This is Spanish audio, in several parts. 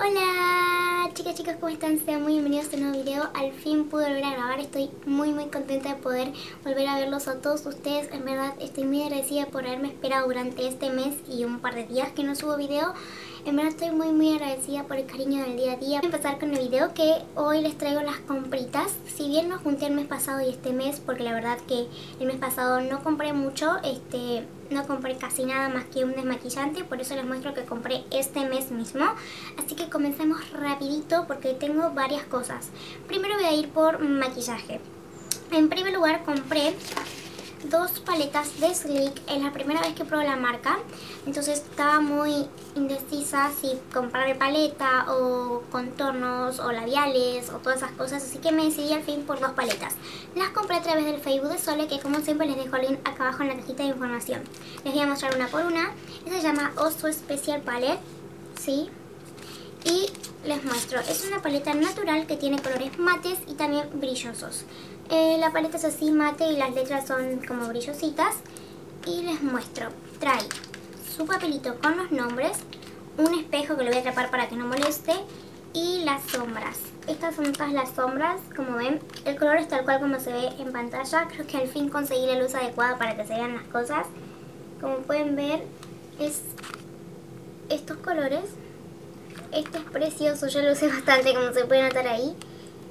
Hola chicas, ¿cómo están? Sean muy bienvenidos a un nuevo video. Al fin pude volver a grabar, estoy muy contenta de poder volver a verlos a todos ustedes. En verdad estoy muy agradecida por haberme esperado durante este mes y un par de días que no subo video. En verdad estoy muy agradecida por el cariño del día a día. Voy a empezar con el video, que hoy les traigo las compritas. Si bien no junté el mes pasado y este mes, porque la verdad que el mes pasado no compré mucho, no compré casi nada más que un desmaquillante, por eso les muestro que compré este mes mismo. Así que comencemos rapidito porque tengo varias cosas. Primero voy a ir por maquillaje. En primer lugar compré dos paletas de Sleek. Es la primera vez que pruebo la marca, entonces estaba muy indecisa si comprarme paleta o contornos o labiales o todas esas cosas, así que me decidí al fin por dos paletas. Las compré a través del Facebook de Sole, que como siempre les dejo el link acá abajo en la cajita de información. Les voy a mostrar una por una. Esta se llama Oso Special Palette, ¿sí? Y les muestro, es una paleta natural que tiene colores mates y también brillosos. La paleta es así mate y las letras son como brillositas. Y les muestro, trae su papelito con los nombres, un espejo que lo voy a atrapar para que no moleste, y las sombras. Estas son todas las sombras, como ven. El color es tal cual como se ve en pantalla. Creo que al fin conseguí la luz adecuada para que se vean las cosas. Como pueden ver, es estos colores. Esto es precioso, yo lo usé bastante, como se puede notar ahí.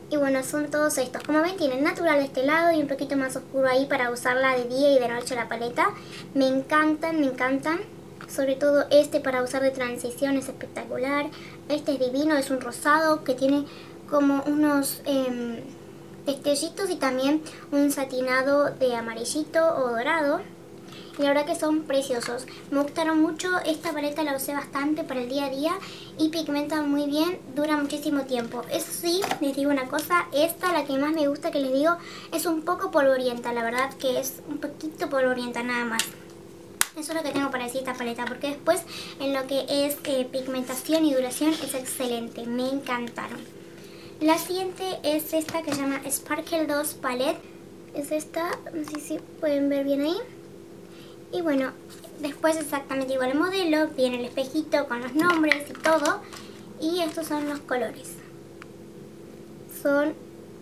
Y bueno, son todos estos. Como ven, tienen natural de este lado y un poquito más oscuro ahí para usarla de día y de noche la paleta. Me encantan, Sobre todo este para usar de transición es espectacular. Este es divino, es un rosado que tiene como unos destellitos y también un satinado de amarillito o dorado. Y la verdad que son preciosos. Me gustaron mucho. Esta paleta la usé bastante para el día a día y pigmenta muy bien, dura muchísimo tiempo. Eso sí, les digo una cosa, esta, la que más me gusta, que les digo, es un poco polvorienta. La verdad que es un poquito polvorienta nada más. Eso es lo que tengo para decir esta paleta, porque después en lo que es pigmentación y duración es excelente. Me encantaron. La siguiente es esta que se llama Sparkle 2 Palette. Es esta, no sé si pueden ver bien ahí. Y bueno, después exactamente igual el modelo, viene el espejito con los nombres y todo. Y estos son los colores. Son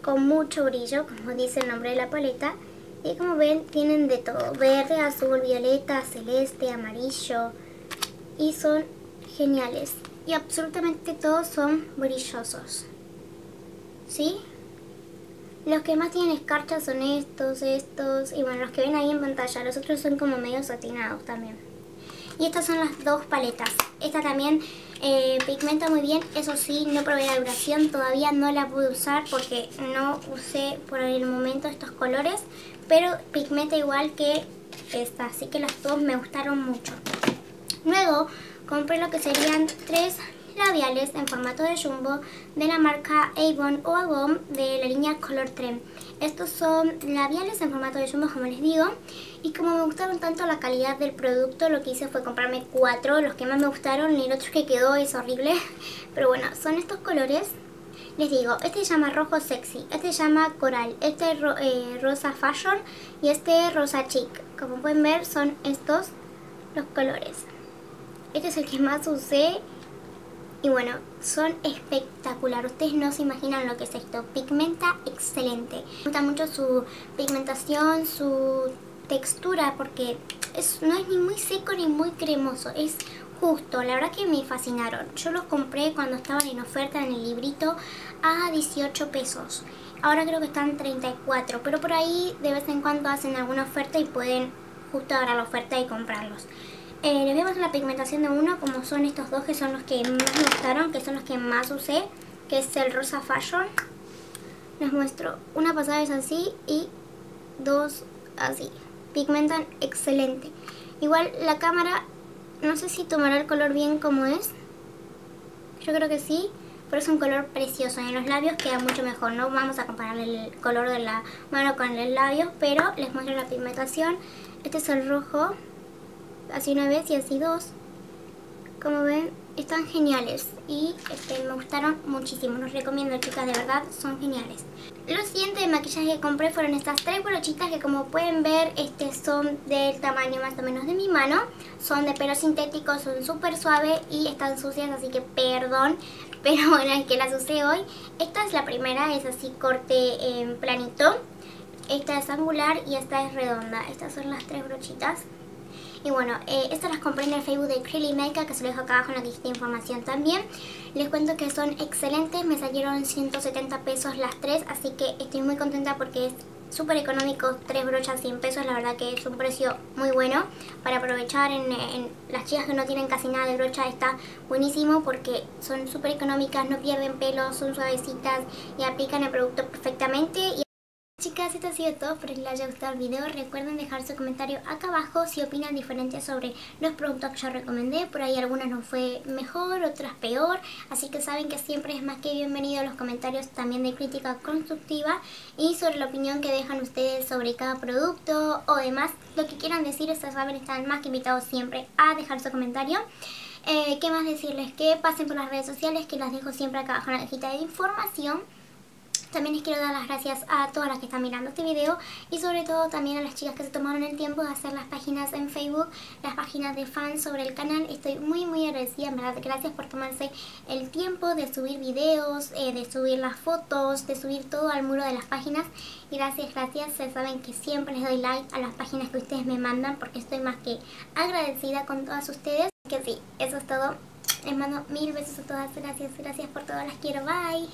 con mucho brillo, como dice el nombre de la paleta. Y como ven, tienen de todo. Verde, azul, violeta, celeste, amarillo. Y son geniales. Y absolutamente todos son brillosos. ¿Sí? Los que más tienen escarcha son estos, y bueno, los que ven ahí en pantalla. Los otros son como medio satinados también. Y estas son las dos paletas. Esta también pigmenta muy bien. Eso sí, no probé la duración, todavía no la pude usar porque no usé por el momento estos colores. Pero pigmenta igual que esta, así que las dos me gustaron mucho. Luego compré lo que serían tres labiales en formato de jumbo de la marca Avon o Avon, de la línea Color Trend. Estos son labiales en formato de jumbo, como les digo, y como me gustaron tanto la calidad del producto, lo que hice fue comprarme cuatro, los que más me gustaron, y el otro que quedó es horrible, pero bueno, son estos colores. Les digo, este se llama rojo sexy, este se llama coral, este es rosa fashion y este es rosa chic. Como pueden ver, son estos los colores. Este es el que más usé. Y bueno, son espectacular. Ustedes no se imaginan lo que es esto. Pigmenta excelente. Me gusta mucho su pigmentación, su textura, porque no es ni muy seco ni muy cremoso. Es justo. La verdad que me fascinaron. Yo los compré cuando estaban en oferta en el librito a 18 pesos. Ahora creo que están 34, pero por ahí de vez en cuando hacen alguna oferta y pueden justo agarrar la oferta y comprarlos. Les voy a mostrar la pigmentación de uno, como son estos dos, que son los que más me gustaron, que son los que más usé, que es el rosa fashion. Les muestro, una pasada es así y dos así. Pigmentan excelente. Igual la cámara, no sé si tomará el color bien como es. Yo creo que sí, pero es un color precioso. En los labios queda mucho mejor. No vamos a comparar el color de la mano con los labios, pero les muestro la pigmentación. Este es el rojo. Así una vez y así dos. Como ven, están geniales. Y me gustaron muchísimo. Los recomiendo, chicas, de verdad, son geniales. Lo siguiente de maquillaje que compré fueron estas tres brochitas, que como pueden ver, son del tamaño más o menos de mi mano. Son de pelo sintético, son súper suaves y están sucias, así que perdón. pero bueno, el que las usé hoy. Esta es la primera, es así corte en planito. Esta es angular y esta es redonda. Estas son las tres brochitas. Y bueno, estas las compré en el Facebook de Crily Makeup, que se lo dejo acá abajo en la cajita de información también. Les cuento que son excelentes, me salieron 170 pesos las tres, así que estoy muy contenta porque es súper económico, tres brochas 100 pesos, la verdad que es un precio muy bueno para aprovechar en las chicas que no tienen casi nada de brocha. Está buenísimo porque son súper económicas, no pierden pelo, son suavecitas y aplican el producto perfectamente. Chicas, esto ha sido todo, espero que les haya gustado el video. Recuerden dejar su comentario acá abajo si opinan diferente sobre los productos que yo recomendé. Por ahí algunas nos fue mejor, otras peor, así que saben que siempre es más que bienvenido los comentarios también de crítica constructiva y sobre la opinión que dejan ustedes sobre cada producto o demás, lo que quieran decir, ustedes saben, están más que invitados siempre a dejar su comentario. ¿Qué más decirles? Que pasen por las redes sociales, que las dejo siempre acá abajo en la cajita de información. También les quiero dar las gracias a todas las que están mirando este video y sobre todo también a las chicas que se tomaron el tiempo de hacer las páginas en Facebook, las páginas de fans sobre el canal. Estoy muy agradecida, en verdad, gracias por tomarse el tiempo de subir videos, de subir las fotos, de subir todo al muro de las páginas. Gracias, se saben que siempre les doy like a las páginas que ustedes me mandan porque estoy más que agradecida con todas ustedes. Así que sí, eso es todo, les mando mil besos a todas, gracias por todo, las quiero, bye.